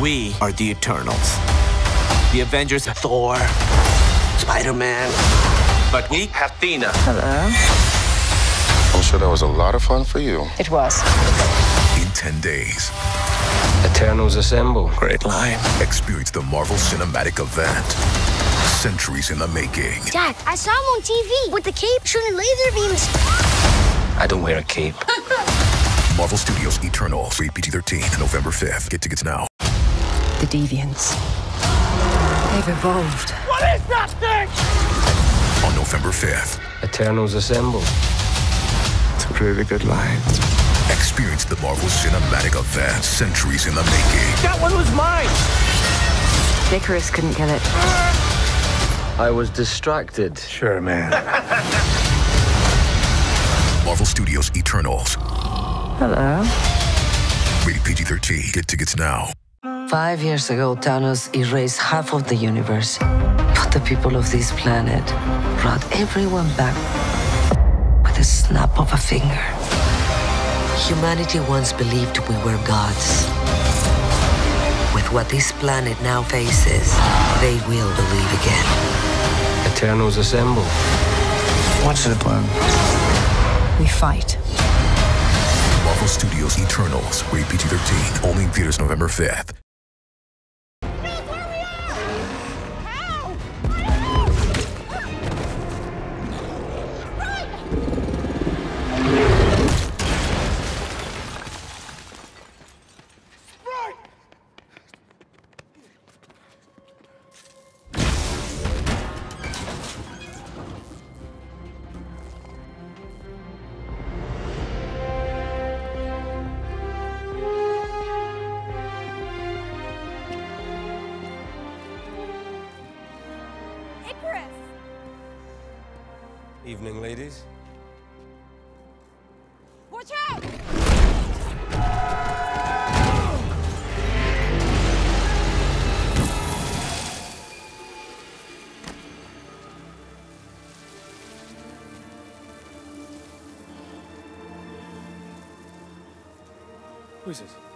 We are the Eternals. The Avengers, Thor, Spider-Man. But we have Thena. Hello. I'm sure that was a lot of fun for you. It was. In 10 days. Eternals assemble. Great line. Experience the Marvel cinematic event. Centuries in the making. Dad, I saw him on TV with the cape shooting laser beams. I don't wear a cape. Marvel Studios Eternals. Rated PG-13. November 5th. Get tickets now. The Deviants. They've evolved. What is that thing? On November 5th. Eternals assemble. It's a really good line. Experience the Marvel cinematic event. Centuries in the making. That one was mine! Ikaris couldn't kill it. I was distracted. Sure, man. Marvel Studios Eternals. Hello. Rated PG-13. Get tickets now. 5 years ago, Thanos erased half of the universe. But the people of this planet brought everyone back with a snap of a finger. Humanity once believed we were gods. With what this planet now faces, they will believe again. Eternals assemble. What's the plan? We fight. Marvel Studios Eternals, rated PG-13, only in theaters November 5th. Please hurry up! Help! Ikaris! Evening, ladies. Watch out! Who is it?